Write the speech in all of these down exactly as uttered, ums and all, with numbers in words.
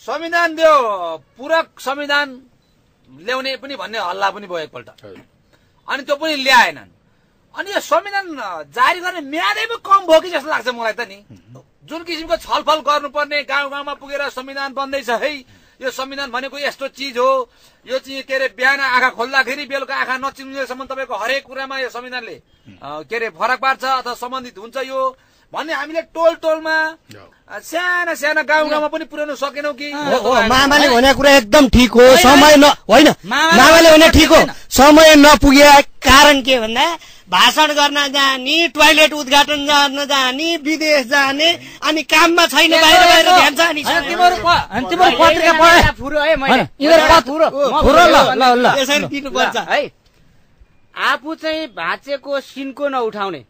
संविधान दियो पूरक संविधान ल्याउने पनि भन्ने हल्ला पनि भयो एकपल्ट, अनि त्यो पनि ल्याएनन्। अनि यो संविधान जारी गर्ने म्यादै पनि कम भयो कि जस्तो लाग्छ मलाई त नि। जुन किसिमको छलफल गर्नुपर्ने गाउँ गाउँमा पुगेर संविधान बन्दैछ है, यो संविधान भनेको यस्तो चिज हो, यो चाहिँ के अरे बिहान आँखा खोल्दाखेरि बेलुका आँखा नचिम्लेसम्म तपाईँको हरेक कुरामा यो संविधानले के अरे फरक पार्छ अथवा सम्बन्धित हुन्छ यो भन्ने हामीले टोल टोलमा साना साना गाउँ गाउँमा पनि पुर्याउन सकेनौँ कि। मामाले भने कुरा एकदम ठिक हो, समय न होइन, मामाले भने ठिक हो, समय नपुगेको कारण के भन्दा भाषण गर्न जाने, टोयलेट उद्घाटन गर्न जाने, विदेश जाने, अनि काममा छैन बाहिर बाहिर ध्यान जाने। तिम्रो पत्रिका पढ्या फुरो है मैले, इधर फुरो फुरो ल ल यसरी दिनुपर्छ है। आफू चाहिँ भाँचेको सिन्को नउठाउने,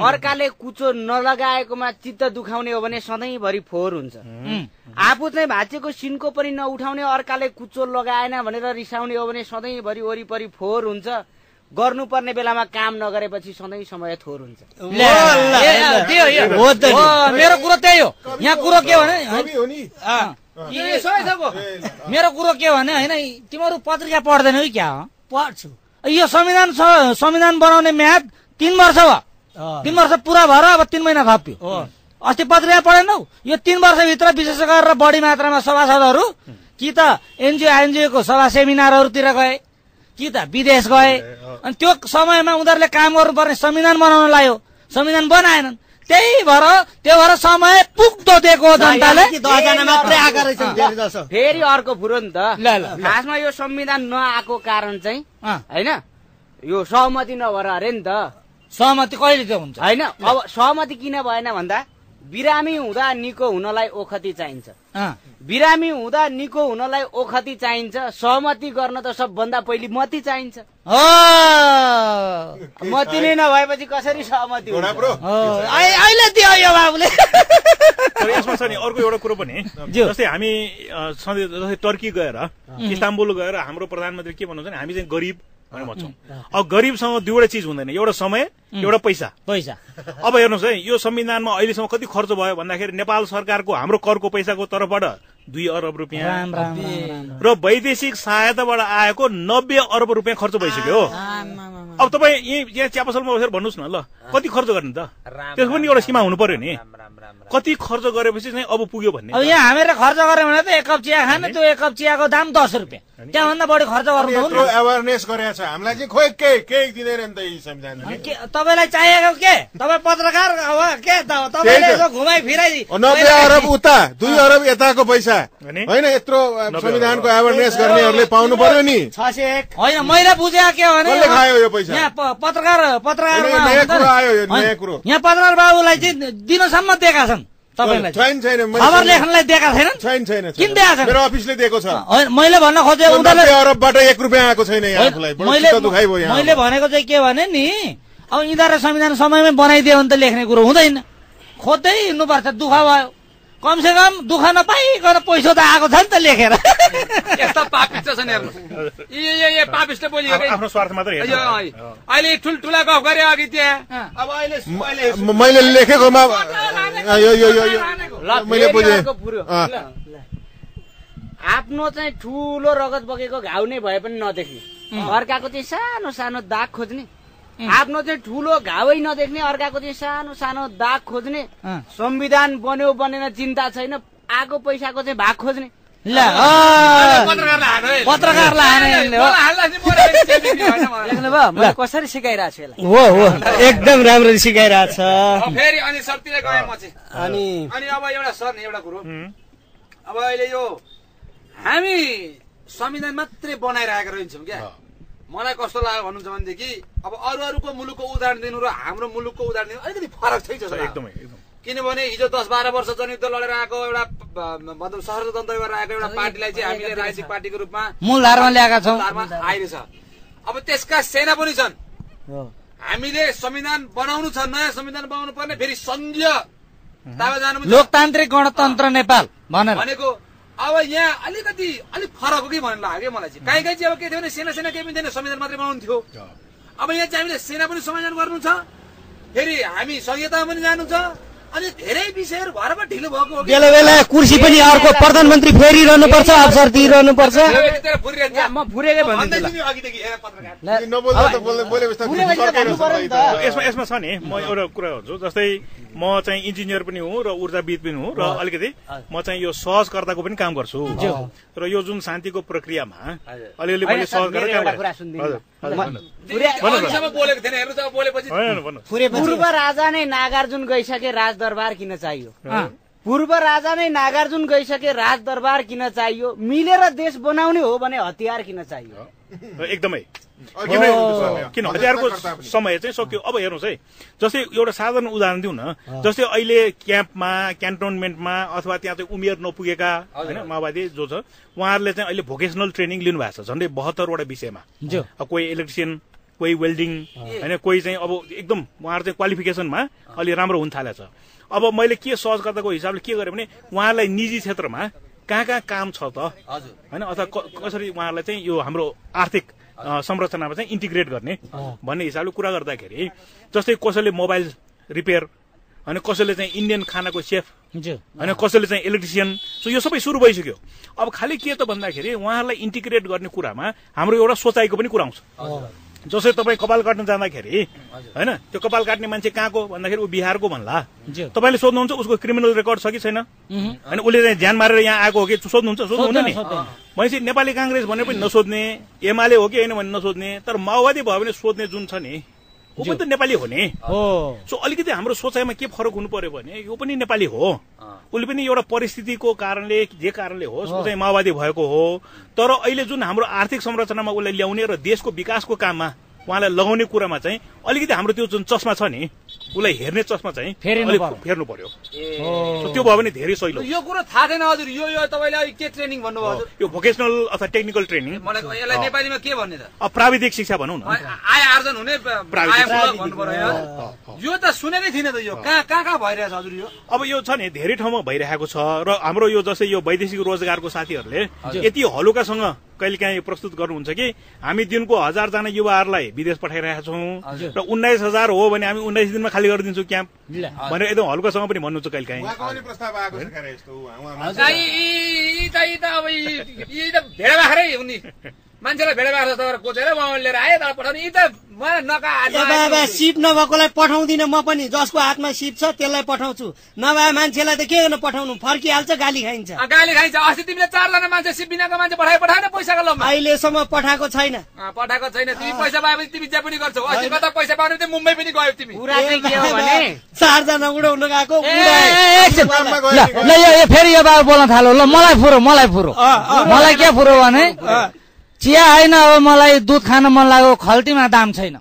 अर्काले कुचो नलगाएकोमा चित्त दुखाउने हो भने सधैँभरि फोहोर हुन्छ। आफू चाहिँ भाँचेको सिन्को पनि नउठाउने, अर्काले कुचो लगाएन भनेर रिसाउने हो भने सधैँभरि वरिपरि फोहोर हुन्छ। गर्नुपर्ने बेलामा काम नगरेपछि सधैँ समय थोर हुन्छ। मेरो कुरो त्यही हो। यहाँ कुरो के भने मेरो कुरो के भने होइन तिमीहरू पत्रिका पढ्दैनौ कि क्या? पढ्छु। यो संविधान संविधान बनाउने म्याद तीन वर्ष भयो, तीन वर्ष पुरा भएर अब तीन महिना थप्यो। अस्ति पत्रिका पढेनौ? यो तीन वर्षभित्र विशेष गरेर बढी मात्रामा सभासदहरू कि त एनजिओ आइएनजिओ को सभा सेमिनारहरूतिर गए कि त विदेश गए, अनि त्यो समयमा उनीहरूले काम गर्नुपर्ने संविधान बनाउन लाग्यो, संविधान बनाएनन्। त्यही भएर त्यो भएर समय पुग्दो दिएको जनताले दसजना मात्रै आएका रहेछन्। फेरि अर्को फुरो नि त खासमा यो संविधान नआएको कारण चाहिँ होइन यो सहमति नभएर अरे नि त। सहमति कहिले त्यो हुन्छ होइन? अब सहमति किन भएन भन्दा बिरामी हुँदा निको हुनलाई ओखती चाहिन्छ, बिरामी हुँदा निको हुनलाई ओखती चाहिन्छ, सहमति गर्न त सबभन्दा पहिले मती चाहिन्छ। मती नै नभएपछि कसरी सहमति हुन्छ? अहिले दियो यो बाबुले। यसमा छ नि अर्को एउटा कुरो पनि, जस्तै हामी जस्तै टर्की गएर इस्ताम्बुल गएर हाम्रो प्रधानमन्त्री के भन्नुहुन्छ नि, हामी चाहिँ गरिब भनेर भन्छौँ। अब गरिबसँग दुईवटा चिज हुँदैन, एउटा समय एउटा पैसा। पैसा अब हेर्नुहोस् है, यो संविधानमा अहिलेसम्म कति खर्च भयो भन्दाखेरि नेपाल सरकारको हाम्रो करको पैसाको तर्फबाट दुई अरब रुपियाँ र वैदेशिक सहायताबाट आएको नब्बे अरब रुपियाँ खर्च भइसक्यो। अब तपाईँ यहाँ चियापसलमा बसेर भन्नुहोस् न ल कति खर्च गर्ने त? त्यसको पनि एउटा सीमा हुनु पर्यो नि, कति खर्च गरेपछि चाहिँ अब पुग्यो भन्ने। अब यहाँ हामीले खर्च गर्यो भने त एक कप चिया खाने, त्यो एक कप चियाको दाम दस रुपियाँ, त्यहाँभन्दा बढी खर्च गर्नु। एवेरनेस गरेको छ हामीलाई चाहिँ, खोइ केही केही दिँदैन नि त यी संविधानले। तपाईँलाई चाहिएको के? तपाईँ पत्रकार हो के? तपाईँले यसो घुमाइ फिराइ नब्बे अरब उता दुई अरब यताको पैसा होइन, यत्रो संविधानको एवेरनेस गर्नेहरूले पाउनु पर्यो नि। छ सय एक होइन, मैले बुझेको के भने यहाँ पत्रकार पत्रकार यहाँ पत्रकार बाबुलाई चाहिँ दिनसम्म दिएका छन्, तपाईँलाई खबर लेख्नलाई दिएका छैनन्। किन दिएका छन्? मेरो अफिसले दिएको छ। मैले भन्न खोजेको उनीहरूले अरबबाट एक रुपियाँ आएको छैन। मैले भनेको चाहिँ के भने नि, अब यिनीहरूले संविधान समयमै बनाइदियो भने त लेख्ने कुरो हुँदैन, खोज्दै हिँड्नुपर्छ। दुःख भयो, कमसेकम दुःख नपाइकन पैसा त आएको छ नि त लेखेर। यस्ता पापिस्ट छन् पापिस्टले बोलियो आफ्नो स्वार्थ मात्र। अहिले ठुल्ठुला गफ गरे अघि त्यहाँ, अब अहिले मैले लेखेकोमा मैले बुझेँ आफ्नो चाहिँ ठुलो रगत बगेको घाउ नै भए पनि नदेख्ने, अर्काको चाहिँ सानो सानो दाग खोज्ने। आफ्नो चाहिँ ठुलो घावै नदेख्ने, अर्काको चाहिँ सानो सानो दाग खोज्ने। संविधान बन्यो बनेन चिन्ता छैन, आएको पैसाको चाहिँ भाग खोज्ने। कसरी सिकाइरहेको छु एकदम राम्ररी सिकाइरहेको छ। फेरि अनि सबतिर गएँ म चाहिँ, अनि अनि अब एउटा सर एउटा कुरो, अब अहिले यो हामी संविधान मात्रै बनाइरहेको रहन्छौँ क्या। मलाई कस्तो लाग्यो भन्नुहुन्छ भनेदेखि अब अरू अरूको मुलुकको उदाहरण दिनु र हाम्रो मुलुकको उदाहरण दिनु अलिकति फरक छ जस्तो एकदमै। किनभने हिजो दस बाह्र वर्ष जनयुद्ध लडेर आएको एउटा मतलब स्वतन्त्र भएर आएको एउटा पार्टीलाई चाहिँ हामीले राजनीतिक पार्टीको रूपमा मूलधारमा ल्याएका छौँ, आइरहेछ। अब त्यसका सेना पनि छन्। हामीले संविधान बनाउनु छ, नयाँ संविधान बनाउनु पर्ने, फेरि संघीय लोकतान्त्रिक गणतन्त्र नेपाल भनेको। अब यहाँ अलिकति अलिक फरक हो कि भन्ने लाग्यो मलाई चाहिँ। काहीँ काहीँ चाहिँ अब के थियो भने सेना सेना केही पनि थिएन, संविधान मात्रै बनाउनु थियो। अब यहाँ चाहिँ हामीले सेना पनि संविधान गर्नु छ, फेरि हामी संहितामा पनि जानु छ, कुर्सी पनि अर्को प्रधानमन्त्री फेरिरहनु पर्छ, अवसर दिइरहनु पर्छ। म फुरेकै भन्दै छु यसमा यसमा छ नि। म एउटा कुरा भन्छु, जस्तै म चाहिँ इन्जिनियर पनि हुँ र ऊर्जाविद पनि हुँ र अलिकति म चाहिँ यो सहजकर्ताको पनि काम गर्छु र यो जुन शान्तिको प्रक्रियामा अलिअलि मैले सहज गरेर काम गर्छु। पूर्व राजा नै नागार्जुन गइसके राजदरबार किन चाहियो? पूर्व राजा नै नागार्जुन गइसके राजदरबार किन चाहियो? मिलेर देश बनाउने हो भने हतियार किन चाहियो? एकदमै किन हतियारको समय चाहिँ सक्यो। अब हेर्नुहोस् है, जस्तै एउटा साधारण उदाहरण दिउँ न। जस्तै अहिले क्याम्पमा, क्यान्टोनमेन्टमा अथवा त्यहाँ चाहिँ उमेर नपुगेका होइन माओवादी जो छ उहाँहरूले चाहिँ अहिले भोकेसनल ट्रेनिङ लिनु भएको छ झन्डै बहत्तरवटा विषयमा। कोही इलेक्ट्रिसियन, कोही वेल्डिङ होइन, कोही चाहिँ अब एकदम उहाँहरू चाहिँ क्वालिफिकेसनमा अलि राम्रो हुन थालेछ। अब मैले के सहजकर्ताको हिसाबले के गरेँ भने उहाँहरूलाई निजी क्षेत्रमा कहाँ कहाँ काम छ त होइन, अथवा कसरी उहाँहरूलाई चाहिँ यो हाम्रो आर्थिक संरचनामा चाहिँ इन्टिग्रेट गर्ने भन्ने हिसाबले कुरा गर्दाखेरि जस्तै कसैले मोबाइल रिपेयर होइन, कसैले चाहिँ इन्डियन खानाको सेफ होइन, कसैले चाहिँ इलेक्ट्रिसियन, सो यो सबै सुरु भइसक्यो। अब खालि के त भन्दाखेरि उहाँहरूलाई इन्टिग्रेट गर्ने कुरामा हाम्रो एउटा सोचाइको पनि कुरा आउँछ। जसरी तपाईँ कपाल काट्न जाँदाखेरि होइन त्यो कपाल काट्ने मान्छे कहाँको भन्दाखेरि ऊ बिहारको भन्ला, तपाईँले सोध्नुहुन्छ उसको क्रिमिनल रेकर्ड छ कि छैन होइन, उसले चाहिँ ज्यान मारेर यहाँ आएको हो कि सोध्नुहुन्छ? सोध्नुहुन्न नि। भनेपछि नेपाली काङ्ग्रेस भने पनि नसोध्ने, एमाले हो कि होइन भने नसोध्ने, तर माओवादी भयो भने सोध्ने जुन छ नि ऊ पनि त नेपाली हो नि। सो अलिकति हाम्रो सोचाइमा के फरक हुनु पर्यो भने यो पनि नेपाली हो, उसले पनि एउटा परिस्थितिको कारणले जे कारणले होस् ऊ चाहिँ माओवादी भएको हो, तर अहिले जुन हाम्रो आर्थिक संरचनामा उसलाई ल्याउने र देशको विकासको काममा उहाँलाई लगाउने कुरामा चाहिँ अलिकति हाम्रो त्यो जुन चस्मा छ नि उसलाई हेर्ने चस्मा चाहिँ फेर्नु पर्यो। त्यो भयो भने धेरै सहिलो। यो कुरा थाहा छैन हजुर, यो यो तपाईँले के ट्रेनिङ भन्नुभयो? यो भोकेसनल अथवा टेक्निकल ट्रेनिङ, यसलाई नेपालीमा के भन्ने त? प्राविधिक शिक्षा भनौँ न, आय आर्जन हुने प्राविधिक। यो त सुनेकै थिएन त, यो कहाँ कहाँ भइरहेछ हजुर? यो अब यो छ नि धेरै ठाउँमा भइरहेको छ र हाम्रो यो जस्तै यो वैदेशिक रोजगारको साथीहरूले यति हलुकासँग कहिले काहीँ प्रस्तुत गर्नुहुन्छ कि हामी दिनको हजार जना युवाहरूलाई विदेश पठाइरहेका छौँ र उन्नाइस हजार हो भने हामी उन्नाइस दिनमा खाली गरिदिन्छौँ क्याम्प भनेर एकदम हल्कासँग पनि भन्नुहुन्छ कहिले काहीँ। भेडा बाख्रै हुने मान्छेलाई भेडा बाख्रा कोचेर उहाँ लिएर आयो तर पठाउने यी त नका सिप नभएकोलाई पठाउँदिनँ म पनि, जसको हातमा सिप छ त्यसलाई पठाउँछु, नभए मान्छेलाई त के गर्न पठाउनु? फर्किहाल्छ, गाली खाइन्छ गाली खाइन्छ अस्ति तिमीले चारजना मान्छे सिप बिनाको मान्छे पठाए पठाएन पैसाको लोभ? अहिलेसम्म पठाएको छैन, पठाएको छैन। तिमी पैसा पाएपछि तिमी जे पनि गर्छौ, अस्तिमा त पैसा पाउने त मुम्बई पनि गयो तिमी। कुरा चाहिँ के हो भने चारजना उडाउनु गएको फेरि यो बाबु बोल्न थाल्यो। ल मलाई फुरो मलाई फुरो मलाई के फुरो भने चिया होइन अब मलाई दुध खान मन लाग्यो, खल्टीमा दाम छैन।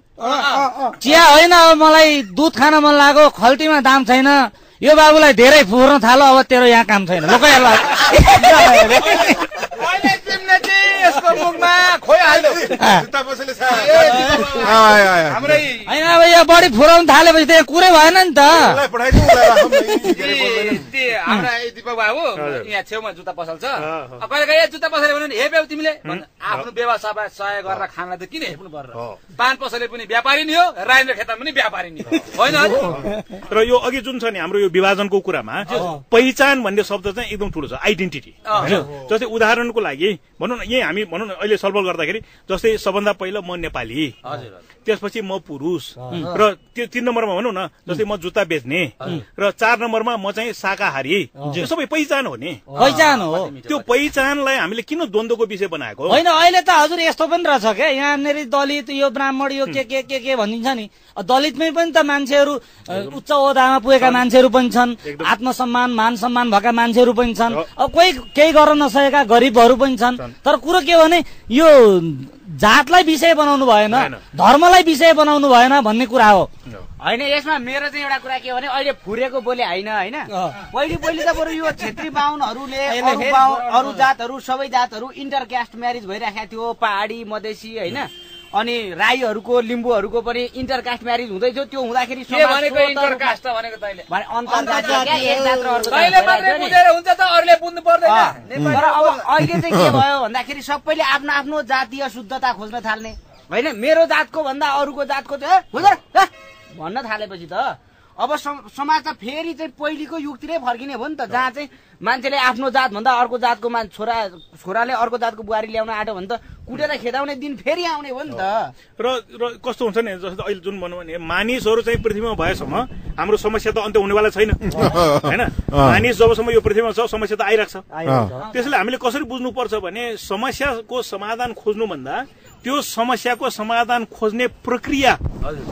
चिया होइन अब मलाई दुध खान मन लाग्यो, खल्टीमा दाम छैन। यो बाबुलाई धेरै फुर्न थालो, अब तेरो यहाँ काम छैन। होइन अब यो बढी फुराउनु थालेपछि त कुरै भएन नि त। हाम्रा दीपक बाबु यहाँ छेउमा जुत्ता पसल छ, कहिले कहिले जुत्ता पसले भन्यो नि हे बेउ तिमीले आफ्नो व्यवसाय सहाय गरेर खानलाई त किन हेप्नु पर्छ? पान पसले पनि व्यापारी नि हो, राजेन्द्र खेतान पनि व्यापारी नि होइन। र यो अघि जुन छ नि हाम्रो यो विभाजनको कुरामा पहिचान भन्ने शब्द चाहिँ एकदम ठुलो छ, आइडेन्टिटी। जस्तै उदाहरणको लागि भनौँ न, यही हामी भनौँ न अहिले छलफल गर्दाखेरि जस्तै सबभन्दा पहिला म नेपाली, त्यसपछि म पुरुष, र त्यो तीन नम्बरमा भनौँ न जस्तै म जुत्ता बेच्ने, र चार नम्बरमा म चाहिँ शाकाहारी। यो सबै पहिचान हो नि, पहिचान हो। त्यो पहिचानलाई हामीले किन द्वन्द्वको विषय बनाएको होइन? अहिले त हजुर यस्तो पनि रहेछ क्या, यहाँनिर दलित यो ब्राह्मण यो के के के के भनिन्छ नि, दलितमै पनि त मान्छेहरू उच्च ओहदामा पुगेका मान्छेहरू पनि छन्, आत्मसम्मान मान सम्मान भएका मान्छेहरू पनि छन्, अब कोही केही गर्न नसकेका गरिबहरू पनि छन्। तर कुरो के भने यो जातलाई विषय बनाउनु भएन, धर्मलाई विषय बनाउनु भएन भन्ने कुरा हो होइन। यसमा मेरो चाहिँ एउटा कुरा के भने अहिले फुरेको बोले होइन होइन, पहिले पहिले त बरु यो क्षेत्री बाहुनहरूले अरू जातहरू सबै जातहरू इन्टरक्यास्ट म्यारिज भइराखेको थियो, पहाडी मधेसी होइन, अनि राईहरूको लिम्बूहरूको पनि इन्टरकास्ट म्यारिज हुँदै थियो। त्यो हुँदाखेरि अब अहिले चाहिँ के भयो भन्दाखेरि सबैले आफ्नो आफ्नो जातीय शुद्धता खोज्न थाल्ने होइन, मेरो जातको भन्दा अरूको जातको त भन्न थालेपछि त अब समाज त फेरि चाहिँ पहिलेको युगतिरै फर्किने हो नि त, जहाँ चाहिँ मान्छेले आफ्नो जात भन्दा अर्को जातको मान छोरा छोराले अर्को जातको बुहारी ल्याउन आँट्यो भने त कुटेर खेदाउने दिन फेरि आउने हो नि त। र कस्तो हुन्छ नि, जस्तो अहिले जुन भन्नु भने मानिसहरू चाहिँ पृथ्वीमा भएसम्म हाम्रो समस्या त अन्त्य हुनेवाला छैन हैन। मानिस जबसम्म यो पृथ्वीमा छ समस्या त आइराख्छ। त्यसैले हामीले कसरी बुझ्नुपर्छ भने समस्याको समाधान खोज्नु भन्दा त्यो समस्याको समाधान खोज्ने प्रक्रिया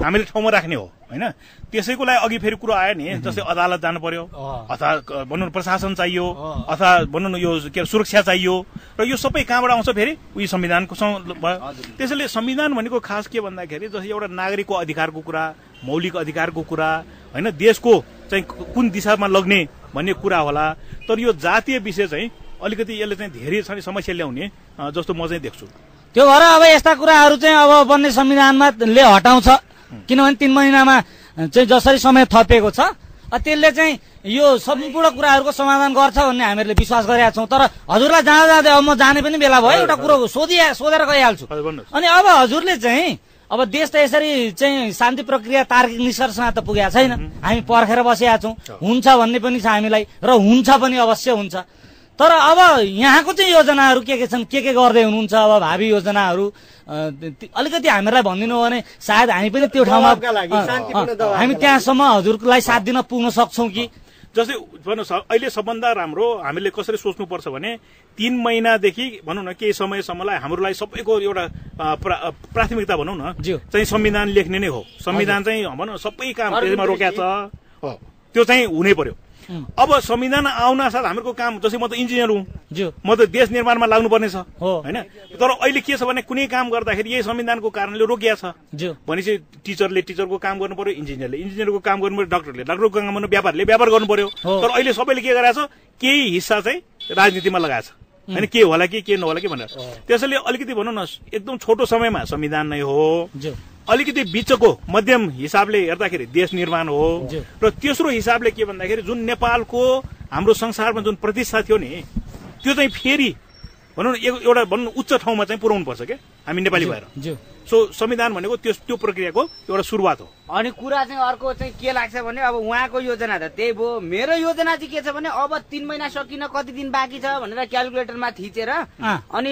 हामीले ठाउँमा राख्ने हो हैन। त्यसैको लागि अघि फेरि कुरा आयो नि, जस्तै अदालत जानु पर्यो अथवा भन्नु प्रशासन चाहियो अथवा भन्नु यो के सुरक्षा चाहियो, र यो सबै कहाँबाट आउँछ फेरि उही संविधानको सँग भयो। त्यसैले संविधान भनेको खास के भन्दाखेरि जस्तै एउटा नागरिकको अधिकारको कुरा, मौलिक अधिकारको कुरा हैन, देशको चाहिँ कुन दिशामा लग्ने भन्ने कुरा होला। तर यो जातीय विषय चाहिँ अलिकति यसले चाहिँ धेरै समस्या ल्याउने जस्तो म चाहिँ देख्छु। त्यो भएर अब यस्ता कुराहरू चाहिँ अब बन्ने संविधानमा ले हटाउँछ, किनभने तीन महिनामा चाहिँ जसरी समय थपेको छ त्यसले चाहिँ यो सम्पूर्ण कुराहरूको समाधान गर्छ भन्ने हामीहरूले विश्वास गरेका छौँ। तर हजुरलाई जाँदा जाँदै अब म जाने पनि बेला भयो, एउटा कुरो सोधि सोधेर गइहाल्छु। अनि अब हजुरले चाहिँ अब देश त यसरी चाहिँ शान्ति प्रक्रिया तार्किक निष्कर्षमा त पुगेको छैन, हामी पर्खेर बसेका छौँ, हुन्छ भन्ने पनि छ हामीलाई र हुन्छ पनि अवश्य हुन्छ। तर अब यहाँको चाहिँ योजनाहरू के के छन्, के के गर्दै हुनुहुन्छ अब भावी योजनाहरू अलिकति हामीलाई भनिदिनु हो भने सायद हामी पनि त्यो ठाउँमा हामी त्यहाँसम्म हजुरलाई साथ दिन पुग्न सक्छौँ कि। जस्तै भनौँ अहिले सबभन्दा राम्रो हामीले कसरी सोच्नुपर्छ भने तीन महिनादेखि भनौँ न केही समयसम्मलाई हाम्रोलाई सबैको एउटा प्राथमिकता भनौँ न चाहिँ संविधान लेख्ने नै हो। संविधान चाहिँ भनौँ सबै काम त्यसमा रोकेको छ, त्यो चाहिँ हुनै पर्यो। अब संविधान आउन साथ हाम्रो काम, जस्तै म त इन्जिनियर हुँ, म त देश निर्माणमा लाग्नुपर्ने छ होइन। तर अहिले के छ भने कुनै काम गर्दाखेरि यही संविधानको कारणले रोकिया छ भनेपछि टिचरले टिचरको काम गर्नु पर्यो, इन्जिनियरले इन्जिनियरको काम गर्नु पर्यो, डाक्टरले डाक्टरको काम गर्नु, व्यापारले व्यापार गर्नु पर्यो। तर अहिले सबैले के गराएको छ, केही हिस्सा चाहिँ राजनीतिमा लगाएको छ हैन, के होला कि के नहोला कि भनेर। त्यसैले अलिकति भनौँ न एकदम छोटो समयमा संविधान नै हो, अलिकति बीचको मध्यम हिसाबले हेर्दाखेरि देश निर्माण हो, र तेस्रो हिसाबले के भन्दाखेरि जुन नेपालको हाम्रो संसारमा जुन प्रतिष्ठा थियो नि त्यो चाहिँ फेरि भनौँ न एउटा भनौँ उच्च ठाउँमा चाहिँ पुर्याउनु पर्छ क्या हामी नेपाली भएर। सो संविधान भनेको त्यो त्यो प्रक्रियाको एउटा सुरुवात हो। अनि कुरा चाहिँ अर्को चाहिँ के लाग्छ भने अब उहाँको योजना त त्यही भयो, मेरो योजना चाहिँ के छ भने अब तीन महिना सकिन कति दिन बाँकी छ भनेर क्यालकुलेटरमा थिचेर अनि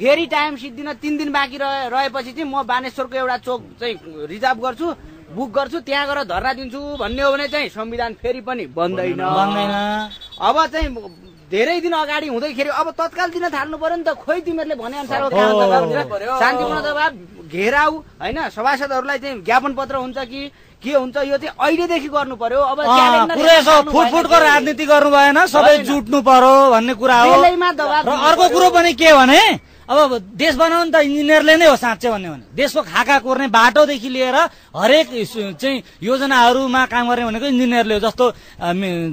फेरि टाइम सिद्धिन तीन दिन बाँकी रहेपछि चाहिँ म बानेश्वरको एउटा चोक चाहिँ रिजर्भ गर्छु, बुक गर्छु, त्यहाँ गएर धरना दिन्छु भन्ने हो भने चाहिँ संविधान फेरि पनि बन्दैन। अब चाहिँ धेरै दिन अगाडि हुँदैखेरि अब तत्काल दिन थाल्नु पर्यो नि त। खोइ तिमीहरूले भनेअनुसारको काम गर्नुपर्यो। शान्तिपूर्ण दबाब घेराउ होइन, सभासदहरूलाई चाहिँ ज्ञापन पत्र हुन्छ कि के हुन्छ यो चाहिँ अहिलेदेखि गर्नु पर्यो। अब फुटफुटको राजनीति गर्नु भएन, सबै जुट्नु पर्यो भन्ने कुरा हो। अर्को कुरो पनि के भने अब देश बनाउनु त इन्जिनियरले नै हो साँच्चै भन्ने भने, देशको खाका कोर्ने बाटोदेखि लिएर हरेक चाहिँ योजनाहरूमा काम गर्ने भनेको इन्जिनियरले हो। जस्तो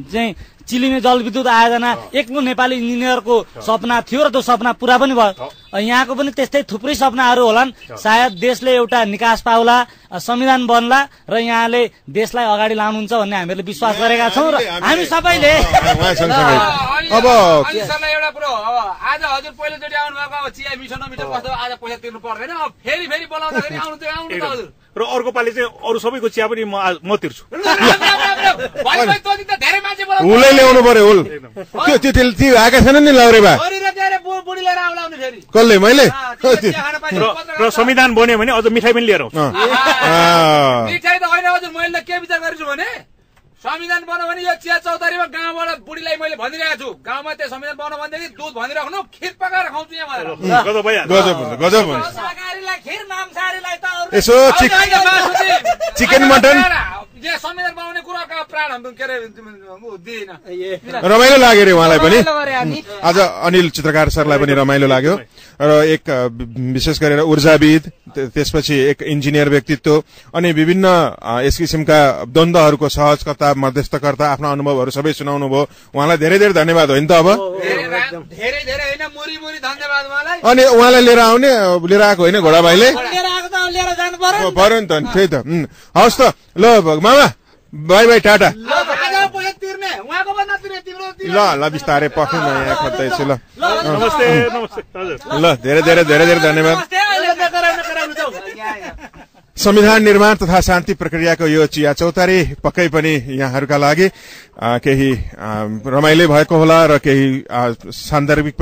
चाहिँ चिलीमा जलविद्युत आयोजना एकलो नेपाली इन्जिनियरको सपना थियो र त्यो सपना पूरा पनि भयो। यहाँको पनि त्यस्तै थुप्रै सपनाहरू होलान्, सायद देशले एउटा निकास पाउला, संविधान बन्ला र यहाँले देशलाई अगाडि लानुहुन्छ भन्ने हामीहरूले विश्वास गरेका छौँ र हामी सबैले। अब एउटा कुरो हो, आज हजुर पहिलोचोटि आउनुभएको अब चिया मिठो नमिठो कस्तो आज पैसा तिर्नु पर्दैन, अब फेरि फेरि बोलाउँदाखेरि आउनु त आउनु त हजुर, र अर्को पालि चाहिँ अरू सबैको चिया पनि म म तिर्छु। हुलै ल्याउनु पर्यो, हुल त्यो त्यो आएका छैन नि लाउरेबा कसले मैले। र संविधान बन्यो भने अझ मिठाई पनि लिएर आउँछु। मिठाई त होइन हजुर, मैले के विचार गरेछु भने संविधान बनाऊ भने यो चिया चौतारीमा गाउँबाट बुढीलाई मैले भनिरहेको छु, गाउँमा त्यो संविधान बनाऊ भनेदेखि दुध भनिराख्नु, खिर पकाएर खुवाउँछु यहाँ चिकन मटन। संविधान बनाउने कुराका प्राण के अरे दिएन, रमाइलो लाग्यो अरे उहाँलाई पनि आज, अनिल चित्रकार सरलाई पनि रमाइलो लाग्यो। र एक विशेष गरेर ऊर्जाविद, त्यसपछि एक इन्जिनियर व्यक्तित्व अनि विभिन्न यस किसिमका द्वन्द्वहरूको सहजकर्ता मध्यस्थकर्ता आफ्ना अनुभवहरू सबै सुनाउनु भयो। उहाँलाई धेरै धेरै धन्यवाद हो नि त। अब धेरै धेरै होइन मुरी मुरी धन्यवाद उहाँलाई। अनि उहाँलाई लिएर आउने लिएर आएको होइन घोडा भाइले, लिएर जानु पर्यो पर्यो नि त। त्यही त, हवस् त, ल मामा बाई बाई टाटा। ल ल बिस्तारै पक्कै म यहाँ खोज्दैछु। ल नमस्ते नमस्ते, ल धेरै धेरै धेरै धेरै धन्यवाद। संविधान निर्माण तथा शान्ति प्रक्रियाको यो चिया चौतारी पक्कै पनि यहाँहरुका लागि केही रमाइलो भएको होला र केही सान्दर्भिक